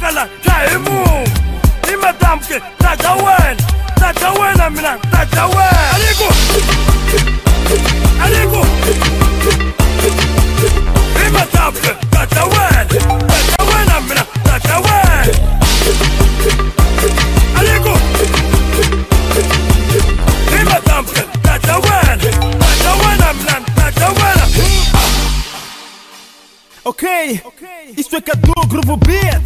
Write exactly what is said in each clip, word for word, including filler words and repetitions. Tigala, Taimu, Imadamke, Tatawen, Tatawen, Amina, Tatawen, Aligo, Aligo, Imadamke, Tatawen, Tatawen, Amina, Tatawen, Aligo, Imadamke, Tatawen, Tatawen, Amina, Tatawen. Окей, и только одну группу бед.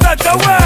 That away.